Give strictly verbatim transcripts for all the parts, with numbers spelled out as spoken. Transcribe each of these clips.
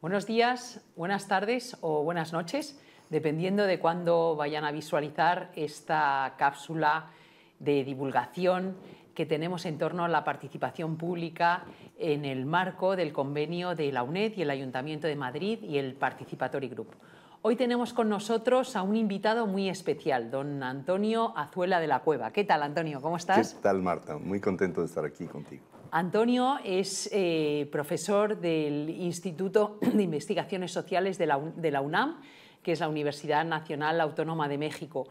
Buenos días, buenas tardes o buenas noches, dependiendo de cuándo vayan a visualizar esta cápsula de divulgación que tenemos en torno a la participación pública en el marco del convenio de la UNED y el Ayuntamiento de Madrid y el Participatory Group. Hoy tenemos con nosotros a un invitado muy especial, don Antonio Azuela de la Cueva. ¿Qué tal, Antonio? ¿Cómo estás? ¿Qué tal, Marta? Muy contento de estar aquí contigo. Antonio es eh, profesor del Instituto de Investigaciones Sociales de la, de la UNAM, que es la Universidad Nacional Autónoma de México.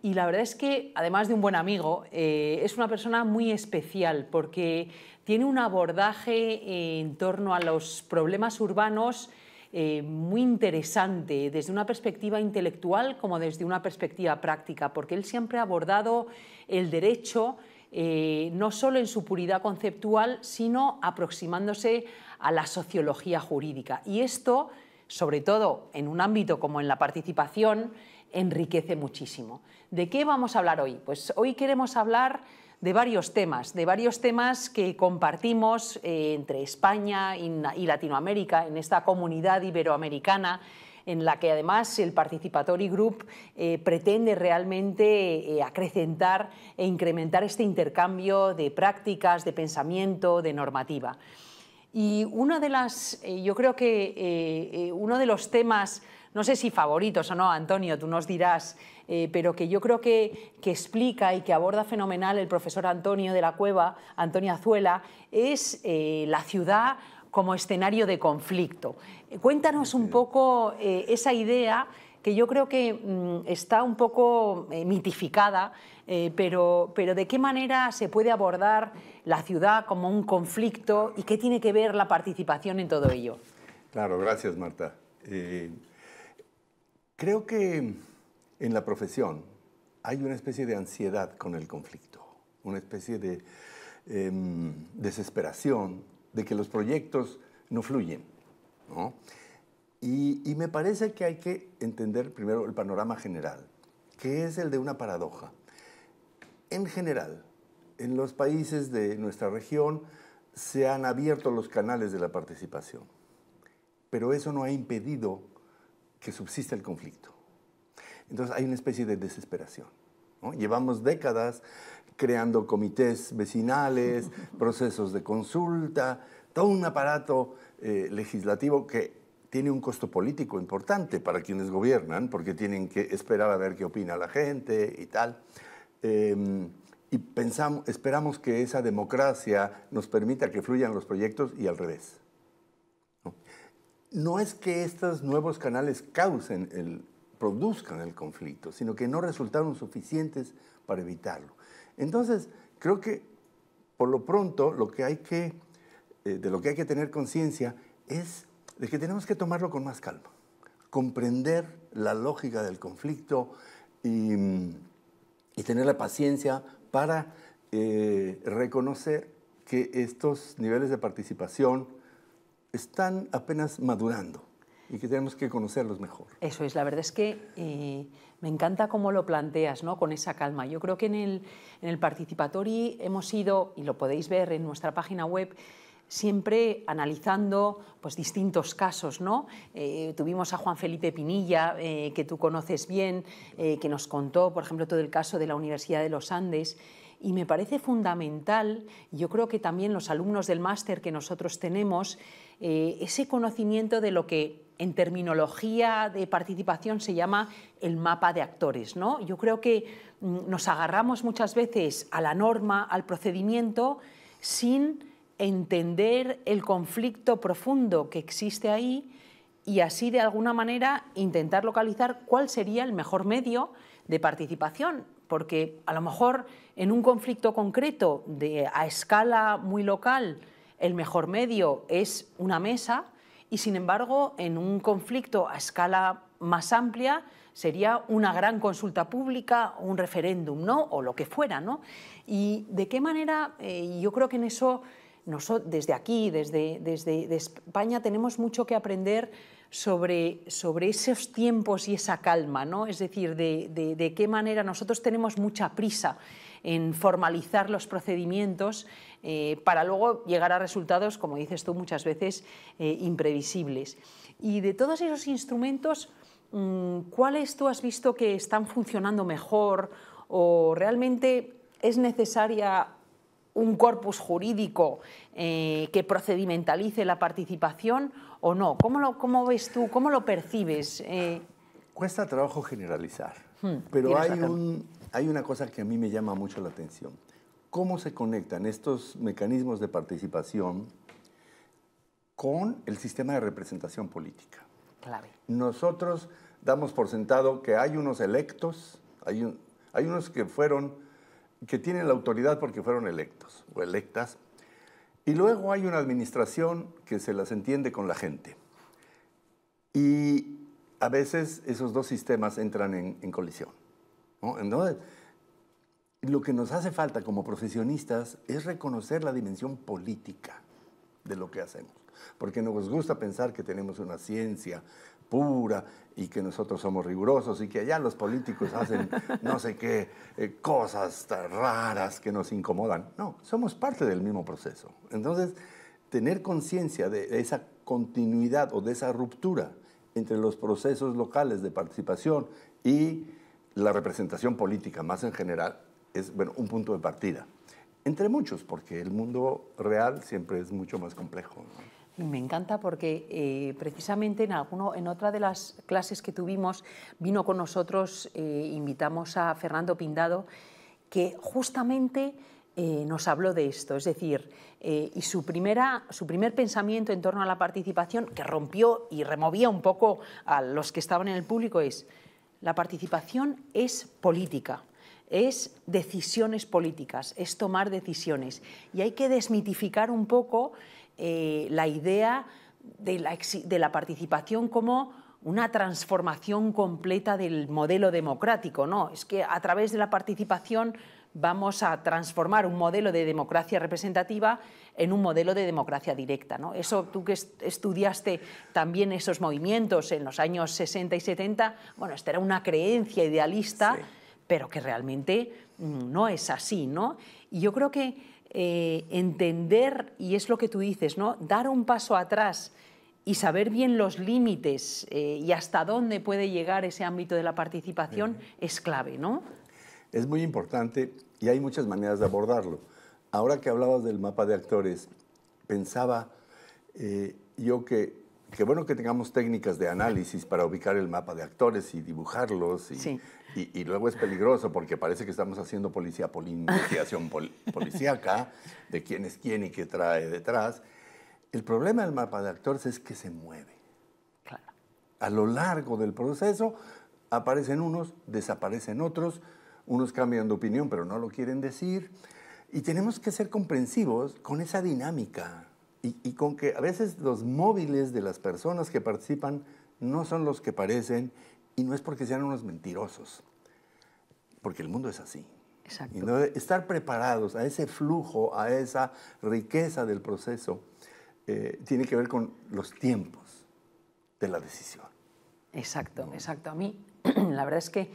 Y la verdad es que, además de un buen amigo, eh, es una persona muy especial porque tiene un abordaje en torno a los problemas urbanos Eh, muy interesante, desde una perspectiva intelectual como desde una perspectiva práctica, porque él siempre ha abordado el derecho eh, no solo en su puridad conceptual, sino aproximándose a la sociología jurídica. Y esto, sobre todo en un ámbito como en la participación, enriquece muchísimo. ¿De qué vamos a hablar hoy? Pues hoy queremos hablar de varios temas, de varios temas que compartimos eh, entre España y, y Latinoamérica, en esta comunidad iberoamericana, en la que además el Participatory Group eh, pretende realmente eh, acrecentar e incrementar este intercambio de prácticas, de pensamiento, de normativa. Y una de las, eh, yo creo que eh, eh, uno de los temas, no sé si favoritos o no, Antonio, tú nos dirás, eh, pero que yo creo que, que explica y que aborda fenomenal el profesor Antonio de la Cueva, Antonio Azuela, es eh, la ciudad como escenario de conflicto. Cuéntanos un poco eh, esa idea que yo creo que mm, está un poco eh, mitificada, eh, pero, pero de qué manera se puede abordar la ciudad como un conflicto y qué tiene que ver la participación en todo ello. Claro, gracias, Marta. Eh... Creo que en la profesión hay una especie de ansiedad con el conflicto, una especie de eh, desesperación de que los proyectos no fluyen, ¿no? Y, y me parece que hay que entender primero el panorama general, que es el de una paradoja. En general, en los países de nuestra región se han abierto los canales de la participación, pero eso no ha impedido que subsiste el conflicto. Entonces hay una especie de desesperación, ¿no? Llevamos décadas creando comités vecinales, procesos de consulta, todo un aparato eh, legislativo que tiene un costo político importante para quienes gobiernan, porque tienen que esperar a ver qué opina la gente y tal. Eh, y pensamos, esperamos que esa democracia nos permita que fluyan los proyectos y al revés. No es que estos nuevos canales causen el, produzcan el conflicto, sino que no resultaron suficientes para evitarlo. Entonces, creo que por lo pronto lo que hay que, eh, de lo que hay que tener conciencia es de que tenemos que tomarlo con más calma, comprender la lógica del conflicto y, y tener la paciencia para eh, reconocer que estos niveles de participación están apenas madurando y que tenemos que conocerlos mejor. Eso es, la verdad es que eh, me encanta cómo lo planteas, ¿no? Con esa calma. Yo creo que en el, en el Participatory hemos ido, y lo podéis ver en nuestra página web, siempre analizando pues, distintos casos, ¿no? Eh, tuvimos a Juan Felipe Pinilla, eh, que tú conoces bien, eh, que nos contó, por ejemplo, todo el caso de la Universidad de los Andes. Y me parece fundamental, yo creo que también los alumnos del máster que nosotros tenemos, eh, ese conocimiento de lo que en terminología de participación se llama el mapa de actores, ¿no? Yo creo que mm, nos agarramos muchas veces a la norma, al procedimiento, sin entender el conflicto profundo que existe ahí y así de alguna manera intentar localizar cuál sería el mejor medio de participación. Porque a lo mejor en un conflicto concreto de, a escala muy local el mejor medio es una mesa y sin embargo en un conflicto a escala más amplia sería una gran consulta pública, un referéndum, ¿no? O lo que fuera, ¿no? Y de qué manera eh, yo creo que en eso nosotros, desde aquí, desde, desde de España, tenemos mucho que aprender sobre, sobre esos tiempos y esa calma, ¿no? Es decir, de, de, de qué manera nosotros tenemos mucha prisa en formalizar los procedimientos eh, para luego llegar a resultados, como dices tú, muchas veces eh, imprevisibles. Y de todos esos instrumentos, ¿cuáles tú has visto que están funcionando mejor o realmente es necesaria un corpus jurídico eh, que procedimentalice la participación o no? ¿Cómo lo, cómo ves tú? ¿Cómo lo percibes? Eh... Cuesta trabajo generalizar, hmm, pero hay, un, hay una cosa que a mí me llama mucho la atención. ¿Cómo se conectan estos mecanismos de participación con el sistema de representación política? Clave. Nosotros damos por sentado que hay unos electos, hay, un, hay unos que fueron, que tienen la autoridad porque fueron electos o electas, y luego hay una administración que se las entiende con la gente. Y a veces esos dos sistemas entran en, en colisión, ¿no? Entonces, lo que nos hace falta como profesionistas es reconocer la dimensión política de lo que hacemos. Porque nos gusta pensar que tenemos una ciencia pura y que nosotros somos rigurosos y que allá los políticos hacen no sé qué eh, cosas tan raras que nos incomodan. No, somos parte del mismo proceso. Entonces, tener conciencia de esa continuidad o de esa ruptura entre los procesos locales de participación y la representación política más en general es, bueno, un punto de partida. Entre muchos, porque el mundo real siempre es mucho más complejo, ¿no? Me encanta porque eh, precisamente en, alguno, en otra de las clases que tuvimos vino con nosotros, eh, invitamos a Fernando Pindado, que justamente eh, nos habló de esto, es decir, eh, y su, primera, su primer pensamiento en torno a la participación, que rompió y removía un poco a los que estaban en el público, es: la participación es política. Es decisiones políticas, es tomar decisiones. Y hay que desmitificar un poco eh, la idea de la, de la participación como una transformación completa del modelo democrático. No, es que a través de la participación vamos a transformar un modelo de democracia representativa en un modelo de democracia directa, ¿no? Eso, tú que estudiaste también esos movimientos en los años sesenta y setenta, bueno, esta era una creencia idealista, sí, pero que realmente no es así, ¿no? Y yo creo que eh, entender, y es lo que tú dices, ¿no?, dar un paso atrás y saber bien los límites eh, y hasta dónde puede llegar ese ámbito de la participación, sí, es clave, ¿no? Es muy importante y hay muchas maneras de abordarlo. Ahora que hablabas del mapa de actores, pensaba eh, yo que Qué bueno que tengamos técnicas de análisis para ubicar el mapa de actores y dibujarlos. Y, sí, y, y luego es peligroso porque parece que estamos haciendo policía, poli, investigación pol, policíaca de quién es quién y qué trae detrás. El problema del mapa de actores es que se mueve. Claro. A lo largo del proceso aparecen unos, desaparecen otros, unos cambian de opinión pero no lo quieren decir. Y tenemos que ser comprensivos con esa dinámica. Y, y con que a veces los móviles de las personas que participan no son los que parecen, y no es porque sean unos mentirosos, porque el mundo es así. Exacto. Y no, estar preparados a ese flujo, a esa riqueza del proceso, eh, tiene que ver con los tiempos de la decisión. Exacto, ¿no? Exacto. A mí, la verdad es que,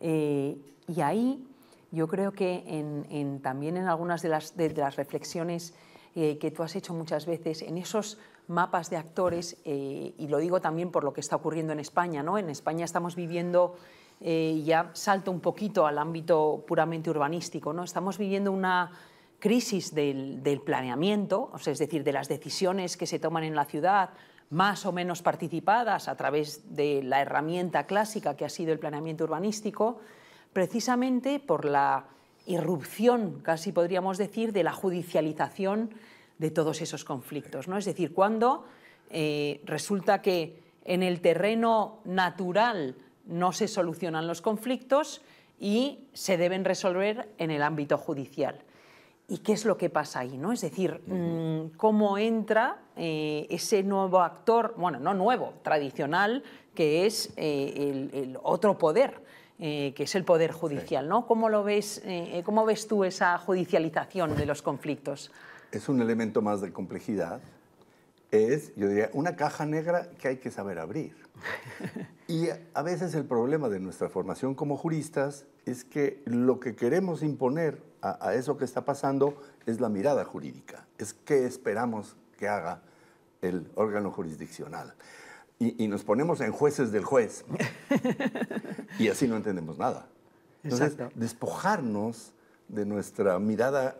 eh, y ahí yo creo que en, en, también en algunas de las, de, de las reflexiones Eh, que tú has hecho muchas veces, en esos mapas de actores, eh, y lo digo también por lo que está ocurriendo en España, ¿no? En España estamos viviendo, eh, ya salto un poquito al ámbito puramente urbanístico, ¿no? Estamos viviendo una crisis del, del planeamiento, o sea, es decir, de las decisiones que se toman en la ciudad, más o menos participadas a través de la herramienta clásica que ha sido el planeamiento urbanístico, precisamente por la irrupción, casi podríamos decir, de la judicialización de todos esos conflictos, ¿no? Es decir, cuando eh, resulta que en el terreno natural no se solucionan los conflictos y se deben resolver en el ámbito judicial. ¿Y qué es lo que pasa ahí, ¿no? Es decir, uh-huh, cómo entra eh, ese nuevo actor, bueno, no nuevo, tradicional, que es eh, el, el otro poder, Eh, que es el Poder Judicial, ¿no? ¿Cómo lo ves, eh, ¿Cómo ves tú esa judicialización de los conflictos? es un elemento más de complejidad, es, yo diría, una caja negra que hay que saber abrir. Y a veces el problema de nuestra formación como juristas es que lo que queremos imponer a, a eso que está pasando es la mirada jurídica, es qué esperamos que haga el órgano jurisdiccional. Y, y nos ponemos en jueces del juez, ¿no? Y así no entendemos nada. Entonces, exacto, despojarnos de nuestra mirada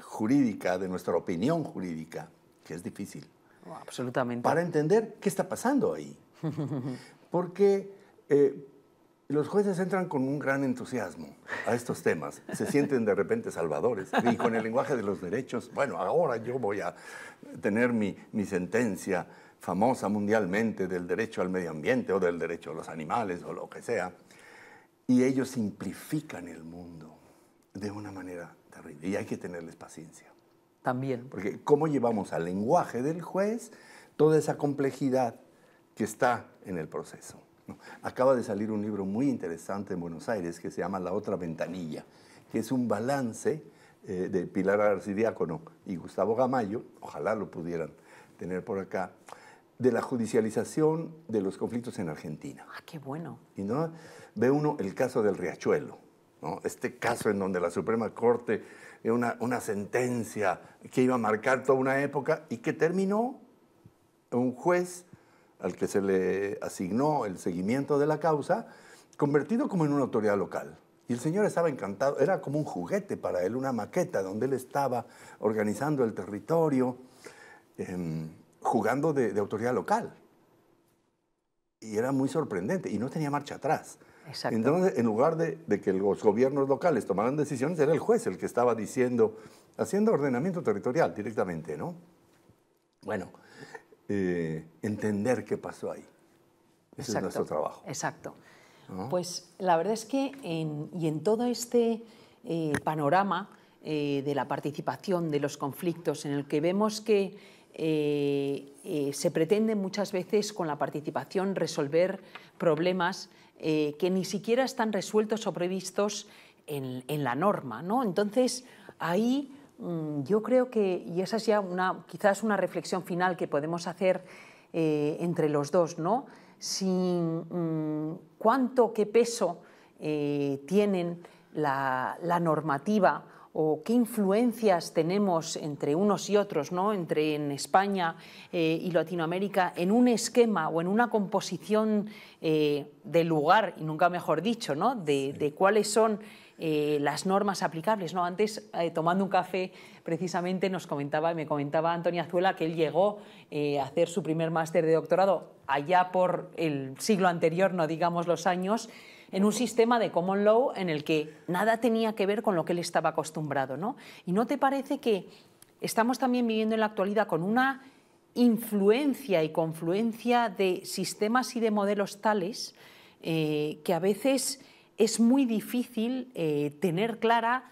jurídica, de nuestra opinión jurídica, que es difícil. Oh, absolutamente. Para entender qué está pasando ahí. Porque eh, los jueces entran con un gran entusiasmo a estos temas. Se sienten de repente salvadores. Y con el lenguaje de los derechos, bueno, ahora yo voy a tener mi, mi sentencia famosa mundialmente del derecho al medio ambiente o del derecho a los animales o lo que sea. Y ellos simplifican el mundo de una manera terrible. Y hay que tenerles paciencia. También. Porque cómo llevamos al lenguaje del juez toda esa complejidad que está en el proceso, ¿no? Acaba de salir un libro muy interesante en Buenos Aires que se llama La otra ventanilla, que es un balance eh, de Pilar Arcidiácono y Gustavo Gamayo, ojalá lo pudieran tener por acá, de la judicialización de los conflictos en Argentina. ¡Ah, qué bueno! Y no ve uno el caso del Riachuelo, ¿no? Este caso en donde la Suprema Corte, una, una sentencia que iba a marcar toda una época y que terminó un juez al que se le asignó el seguimiento de la causa, convertido como en una autoridad local. Y el señor estaba encantado, era como un juguete para él, una maqueta donde él estaba organizando el territorio, eh, jugando de, de autoridad local. Y era muy sorprendente, y no tenía marcha atrás. Exacto. Entonces, en lugar de, de que los gobiernos locales tomaran decisiones, era el juez el que estaba diciendo, haciendo ordenamiento territorial directamente, ¿no? Bueno, Eh, entender qué pasó ahí. Ese exacto, es nuestro trabajo. Exacto. ¿No? Pues la verdad es que en, y en todo este eh, panorama eh, de la participación de los conflictos en el que vemos que eh, eh, se pretende muchas veces con la participación resolver problemas eh, que ni siquiera están resueltos o previstos en, en la norma, ¿no? Entonces, ahí yo creo que, y esa es ya una, quizás una reflexión final que podemos hacer eh, entre los dos, ¿no? Si, mmm, ¿cuánto, qué peso eh, tienen la, la normativa o qué influencias tenemos entre unos y otros, ¿no? Entre en España eh, y Latinoamérica, en un esquema o en una composición eh, de lugar, y nunca mejor dicho, ¿no? De, de cuáles son Eh, las normas aplicables, ¿no? Antes, eh, tomando un café, precisamente nos comentaba, me comentaba Antonio Azuela que él llegó eh, a hacer su primer máster de doctorado allá por el siglo anterior, no digamos los años, en un sistema de common law en el que nada tenía que ver con lo que él estaba acostumbrado, ¿no? ¿Y no te parece que estamos también viviendo en la actualidad con una influencia y confluencia de sistemas y de modelos tales eh, que a veces es muy difícil eh, tener clara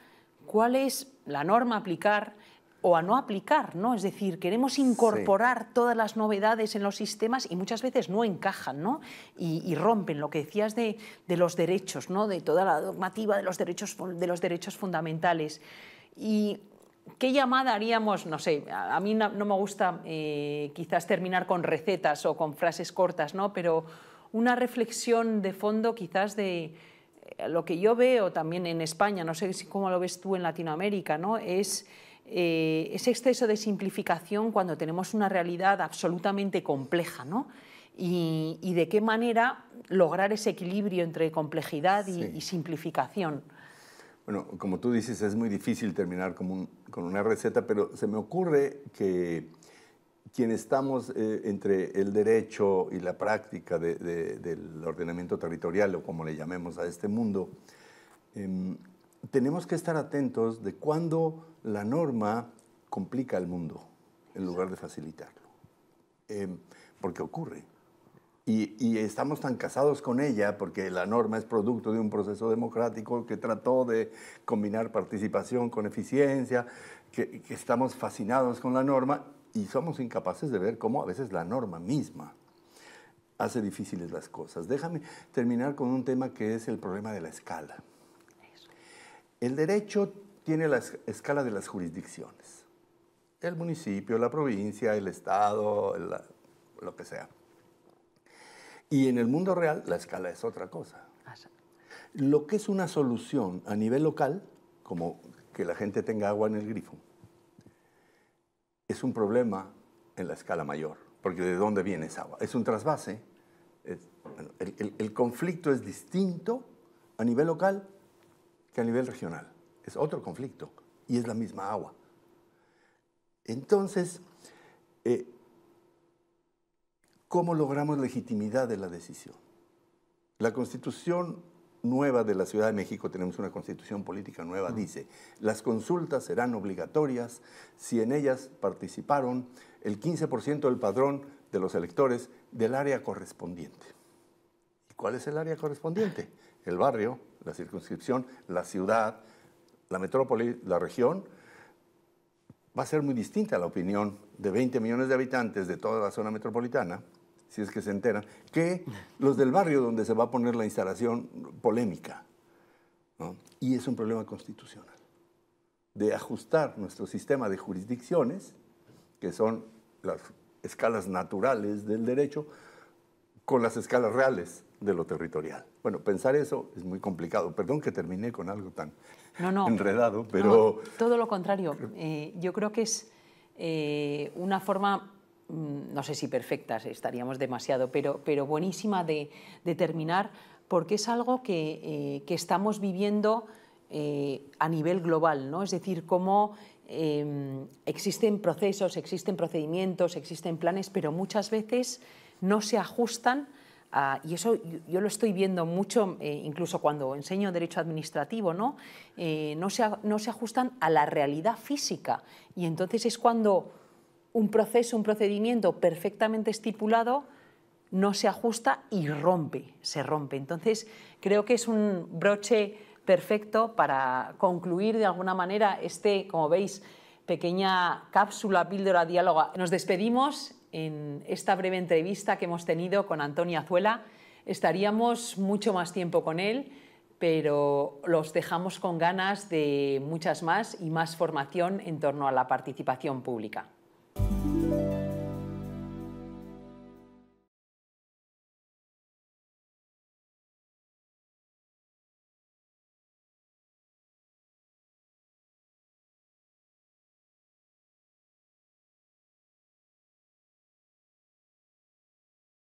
cuál es la norma a aplicar o a no aplicar, ¿no? Es decir, queremos incorporar sí, todas las novedades en los sistemas y muchas veces no encajan, ¿no? Y, y rompen lo que decías de, de los derechos, ¿no? De toda la normativa de los derechos, de los derechos fundamentales. Y ¿qué llamada haríamos? No sé, a mí no, no me gusta eh, quizás terminar con recetas o con frases cortas, ¿no? Pero una reflexión de fondo quizás de lo que yo veo también en España, no sé si cómo lo ves tú en Latinoamérica, ¿no? Es eh, ese exceso de simplificación cuando tenemos una realidad absolutamente compleja, ¿no? Y, y de qué manera lograr ese equilibrio entre complejidad y, sí, y simplificación. Bueno, como tú dices, es muy difícil terminar con, un, con una receta, pero se me ocurre que quienes estamos eh, entre el derecho y la práctica de, de, del ordenamiento territorial, o como le llamemos a este mundo, eh, tenemos que estar atentos de cuándo la norma complica el mundo, en lugar de facilitarlo. Eh, porque ocurre. Y, y estamos tan casados con ella, porque la norma es producto de un proceso democrático que trató de combinar participación con eficiencia, que, que estamos fascinados con la norma, y somos incapaces de ver cómo a veces la norma misma hace difíciles las cosas. Déjame terminar con un tema que es el problema de la escala. El derecho tiene la escala de las jurisdicciones. el municipio, la provincia, el estado, la, lo que sea. Y en el mundo real la escala es otra cosa. Lo que es una solución a nivel local, como que la gente tenga agua en el grifo, es un problema en la escala mayor, porque ¿de dónde viene esa agua? Es un trasvase. Es, bueno, el, el, el conflicto es distinto a nivel local que a nivel regional. Es otro conflicto y es la misma agua. Entonces, eh, ¿cómo logramos legitimidad de la decisión? La Constitución nueva de la Ciudad de México, tenemos una Constitución política nueva, uh-huh. dice, las consultas serán obligatorias si en ellas participaron el quince por ciento del padrón de los electores del área correspondiente. ¿Y cuál es el área correspondiente? El barrio, la circunscripción, la ciudad, la metrópoli, la región. Va a ser muy distinta la opinión de veinte millones de habitantes de toda la zona metropolitana, si es que se enteran, que los del barrio donde se va a poner la instalación polémica, ¿no? Y es un problema constitucional, de ajustar nuestro sistema de jurisdicciones, que son las escalas naturales del derecho, con las escalas reales de lo territorial. Bueno, pensar eso es muy complicado. Perdón que terminé con algo tan no, no, enredado, pero... No, todo lo contrario. Eh, yo creo que es eh, una forma... no sé si perfectas, estaríamos demasiado, pero, pero buenísima de, de terminar, porque es algo que, eh, que estamos viviendo eh, a nivel global, ¿no? Es decir, cómo eh, existen procesos, existen procedimientos, existen planes, pero muchas veces no se ajustan a, y eso yo, yo lo estoy viendo mucho, eh, incluso cuando enseño derecho administrativo, ¿no? Eh, no se, no se ajustan a la realidad física, y entonces es cuando un proceso, un procedimiento perfectamente estipulado no se ajusta y rompe, se rompe. Entonces, creo que es un broche perfecto para concluir de alguna manera este, como veis, pequeña cápsula, píldora, diálogo. Nos despedimos en esta breve entrevista que hemos tenido con Antonio Azuela. Estaríamos mucho más tiempo con él, pero los dejamos con ganas de muchas más y más formación en torno a la participación pública.